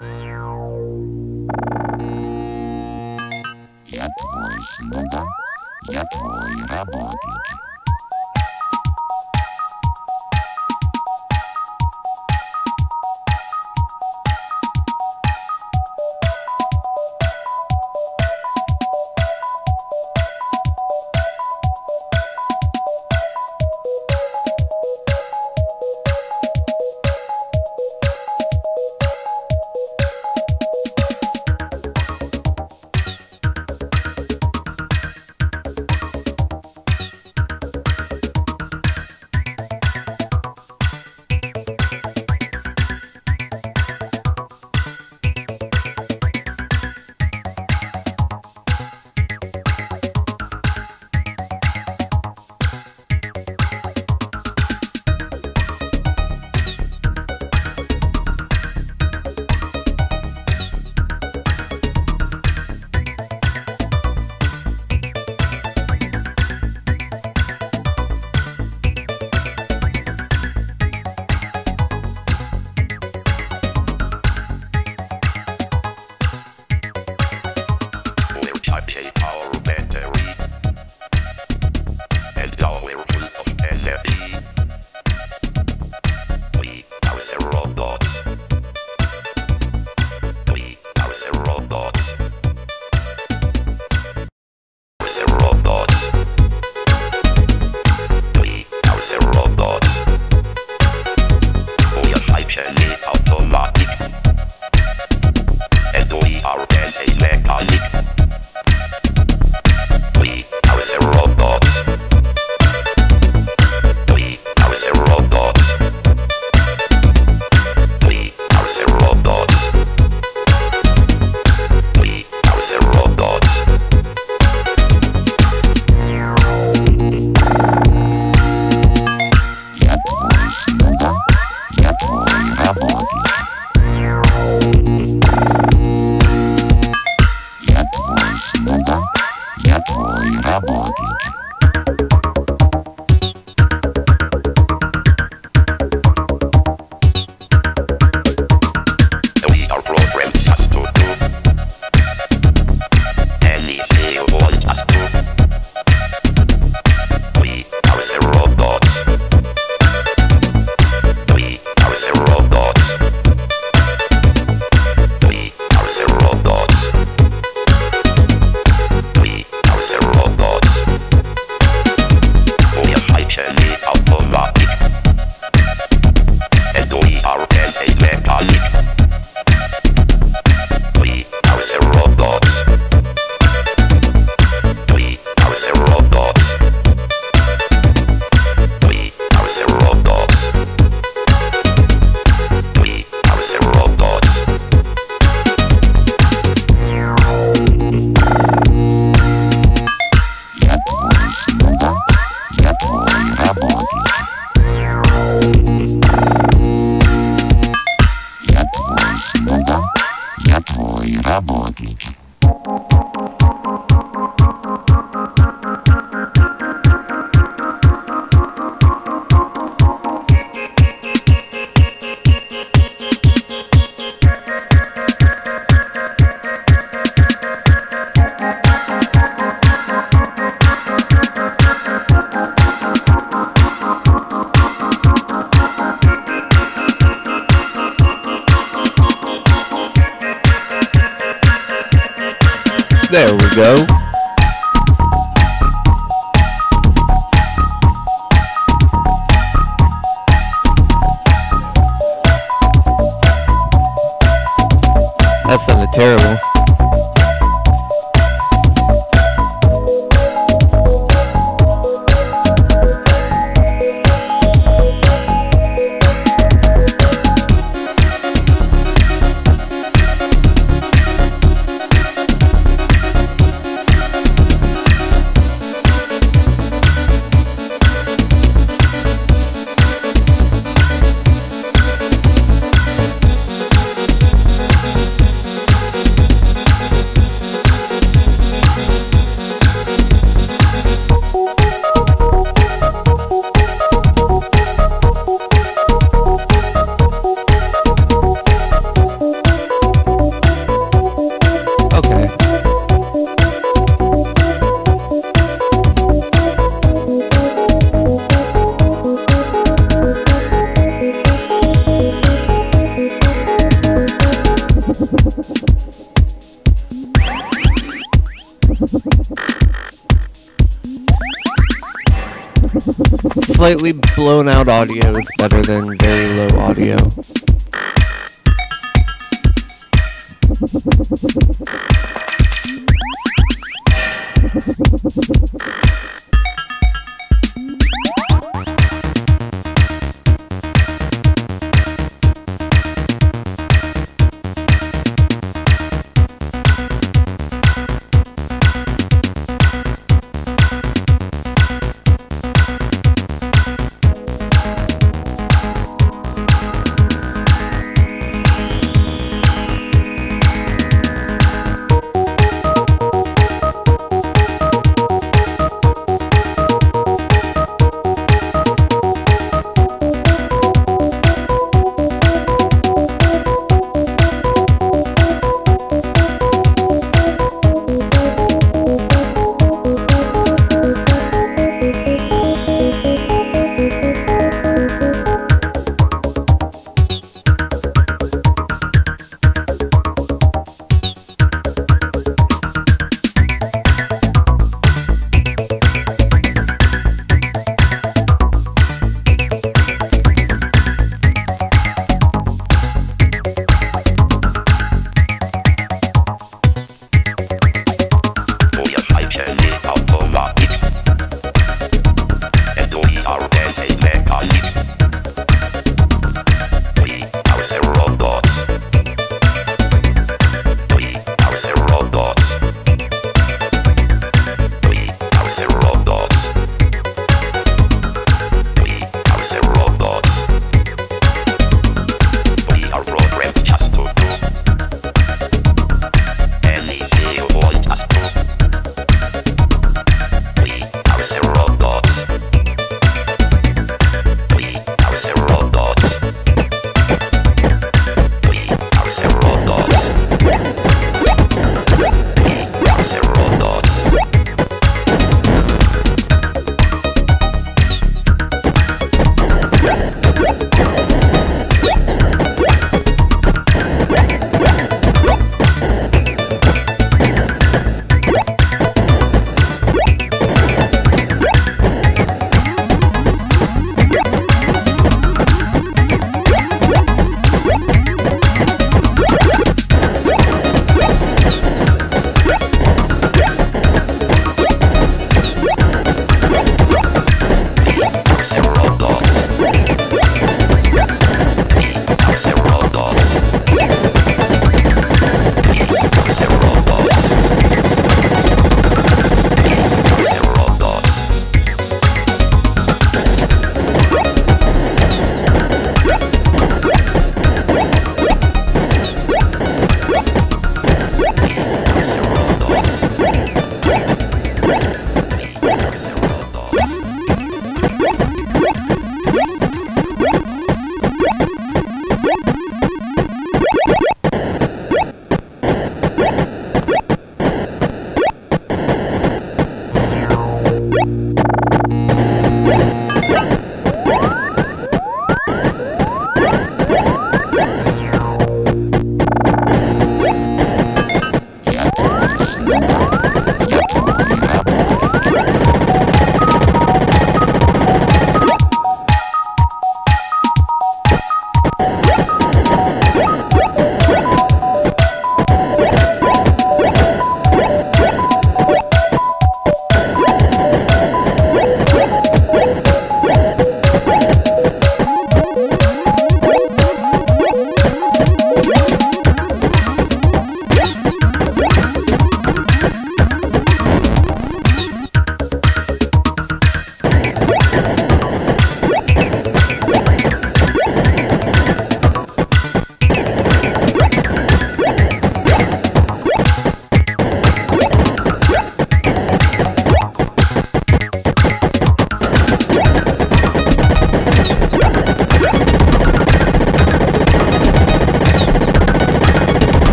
Я твой слуга, я твой работник. There we go. That sounded terrible. slightly blown out audio is better than very low audio.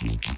преступники.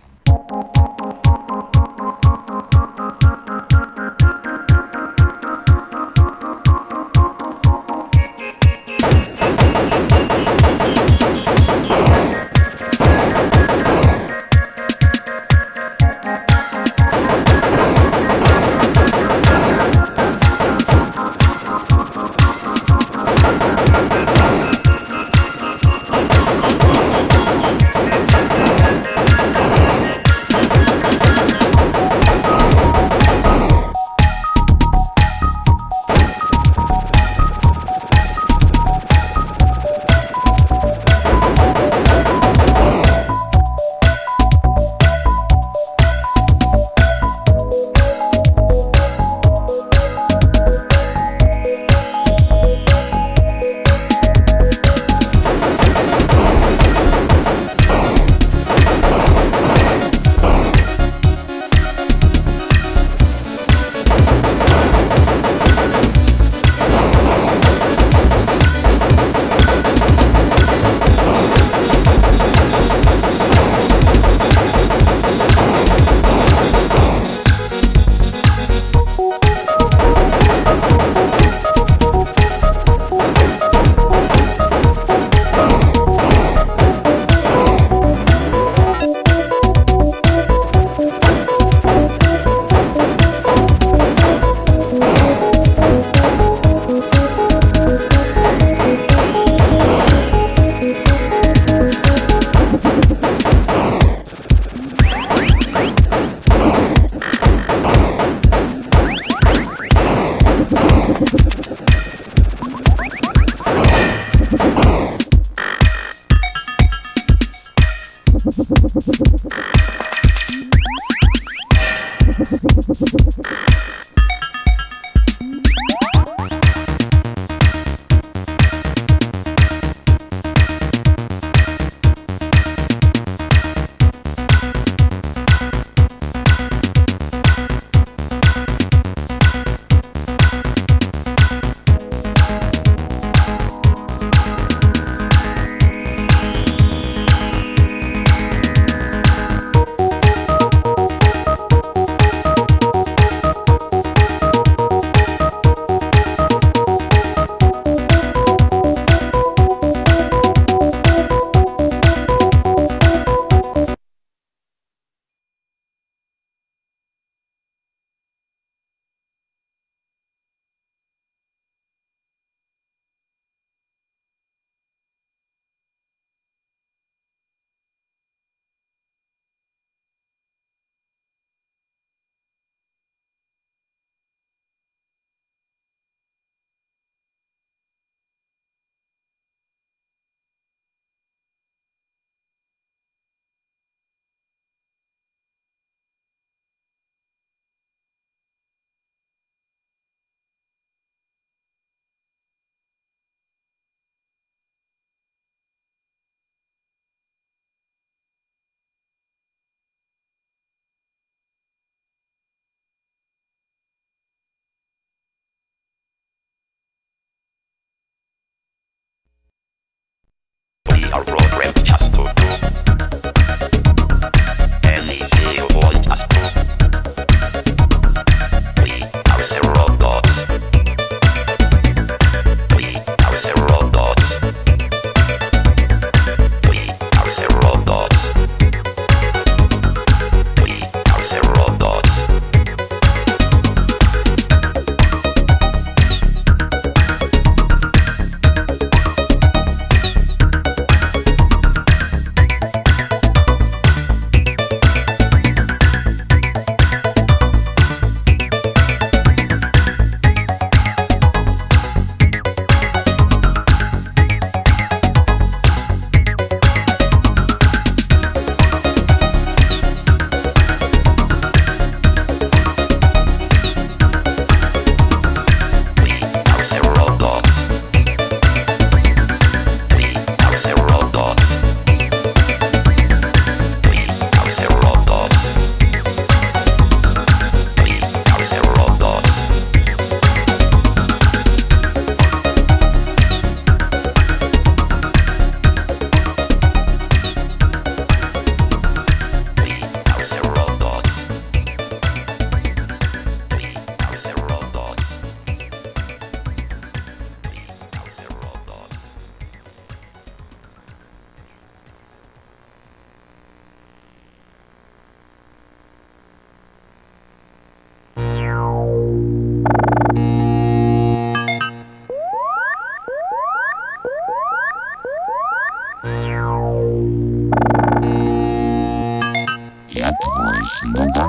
Я твой слуга,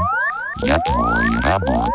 я твой работник.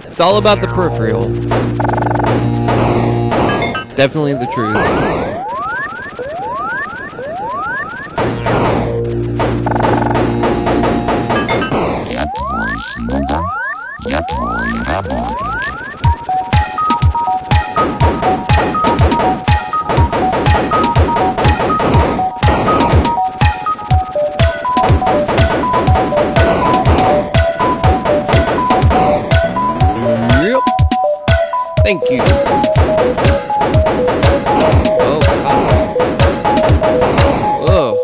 It's all about the peripheral. Definitely the truth. Thank you. Oh, wow. Whoa.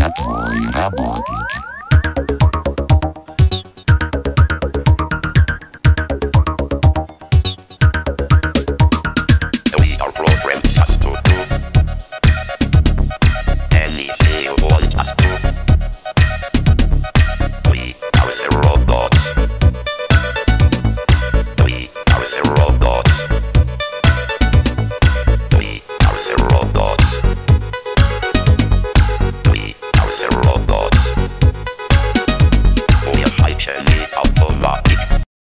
готовы работать.